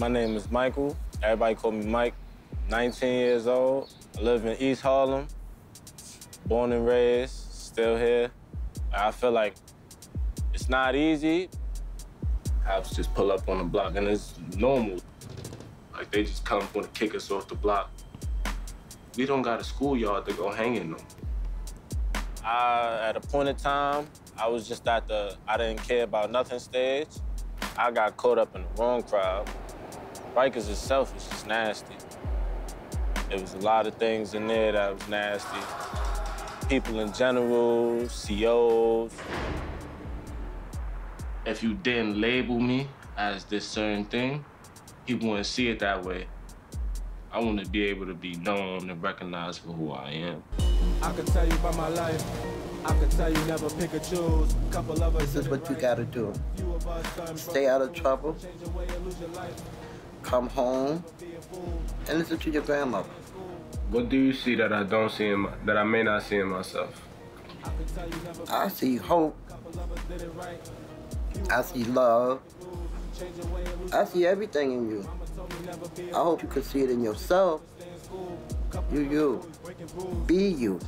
My name is Michael. Everybody call me Mike. 19 years old. I live in East Harlem. Born and raised, still here. I feel like it's not easy. Cops just pull up on the block, and it's normal. Like, they just come for to kick us off the block. We don't got a schoolyard to go hang in no more. At a point in time, I was just at the I didn't care about nothing stage. I got caught up in the wrong crowd. Rikers itself was just nasty. There was a lot of things in there that was nasty. People in general, COs. If you didn't label me as this certain thing, people wouldn't see it that way. I want to be able to be known and recognized for who I am. I could tell you by my life. I could tell you never pick or choose. Couple of us. This is what you gotta do. Stay out of trouble. Come home and listen to your grandmother. What do you see that I don't see in that I may not see in myself? I see hope. I see love. I see everything in you. I hope you can see it in yourself. You. Be you.